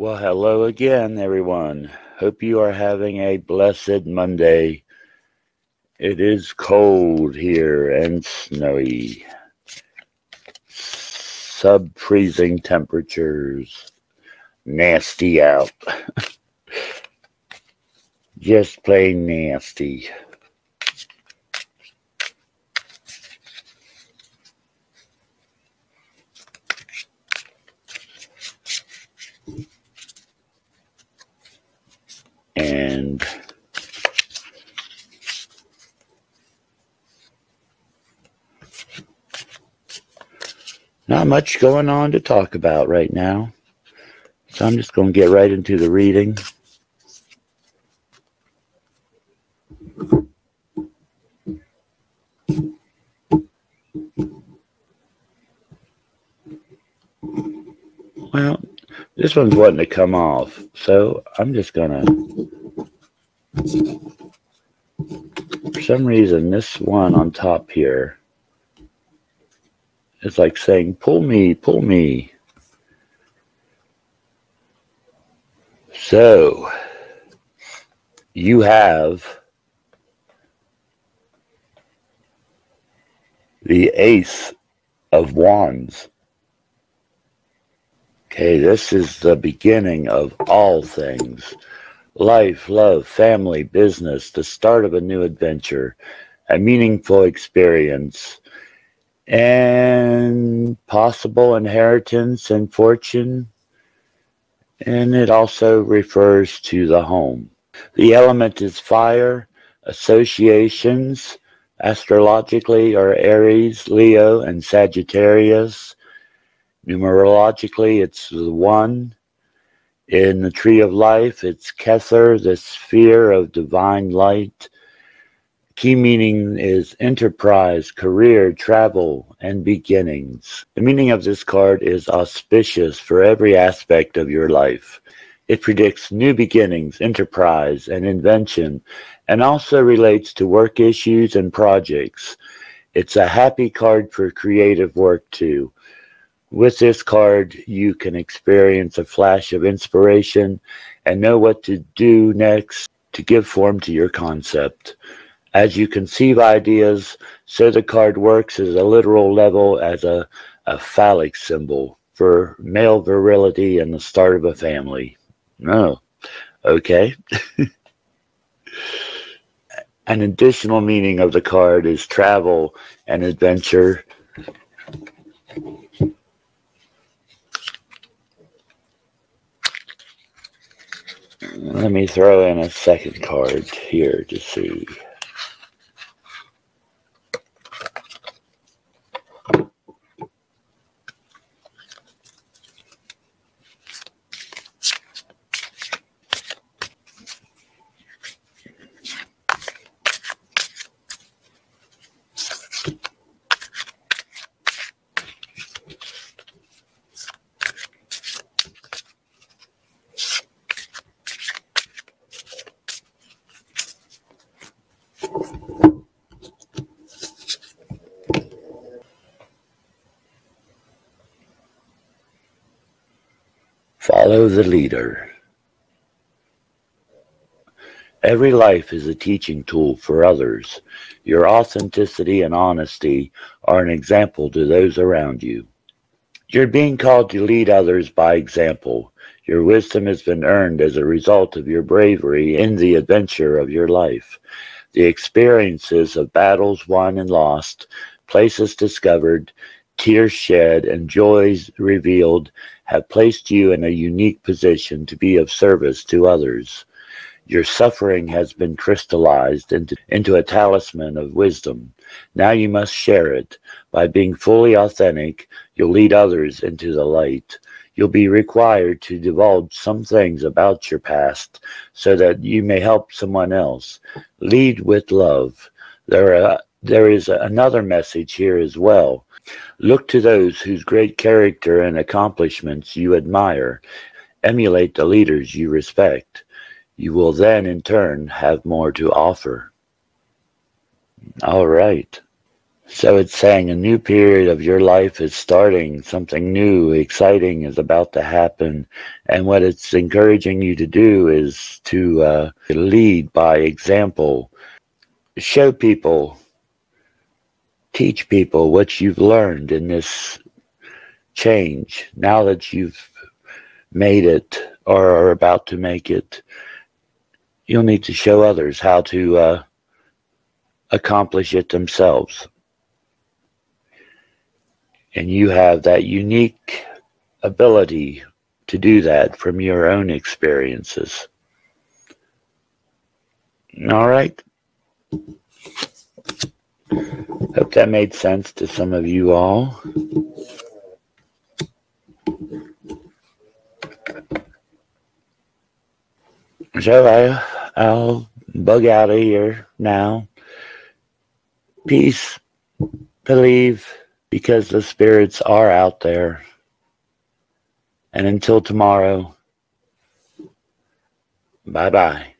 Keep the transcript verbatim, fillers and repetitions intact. Well, hello again, everyone. Hope you are having a blessed Monday. It is cold here and snowy. Sub-freezing temperatures. Nasty out. Just plain nasty. And not much going on to talk about right now. So I'm just going to get right into the reading. Well, this one's wanting to come off, so I'm just going to, for some reason, this one on top here is like saying, pull me, pull me. So, you have the Ace of Wands. Okay, this is the beginning of all things. Life, love, family, business, the start of a new adventure, a meaningful experience, and possible inheritance and fortune. And it also refers to the home. The element is fire. Associations, astrologically, are Aries, Leo, and Sagittarius. Numerologically, it's the one. In the tree of life, it's Kether, the sphere of divine light. Key meaning is enterprise, career, travel, and beginnings. The meaning of this card is auspicious for every aspect of your life. It predicts new beginnings, enterprise, and invention, and also relates to work issues and projects. It's a happy card for creative work, too. With this card, you can experience a flash of inspiration and know what to do next to give form to your concept. As you conceive ideas, so the card works as a literal level as a, a phallic symbol for male virility and the start of a family. Oh, okay. An additional meaning of the card is travel and adventure. Let me throw in a second card here to see. Follow the leader. Every life is a teaching tool for others. Your authenticity and honesty are an example to those around you. You're being called to lead others by example. Your wisdom has been earned as a result of your bravery in the adventure of your life. The experiences of battles won and lost, places discovered, tears shed, and joys revealed have placed you in a unique position to be of service to others. Your suffering has been crystallized into, into a talisman of wisdom. Now you must share it. By being fully authentic, you'll lead others into the light. You'll be required to divulge some things about your past so that you may help someone else. Lead with love. There are, there is another message here as well. Look to those whose great character and accomplishments you admire. Emulate the leaders you respect. You will then, in turn, have more to offer. All right. So it's saying a new period of your life is starting. Something new, exciting is about to happen. And what it's encouraging you to do is to uh, lead by example. Show people, teach people what you've learned in this change. Now that you've made it or are about to make it, you'll need to show others how to uh, accomplish it themselves. And you have that unique ability to do that from your own experiences. All right. Hope that made sense to some of you all. So I, I'll bug out of here now. Peace. Believe, because the spirits are out there. And until tomorrow, bye-bye.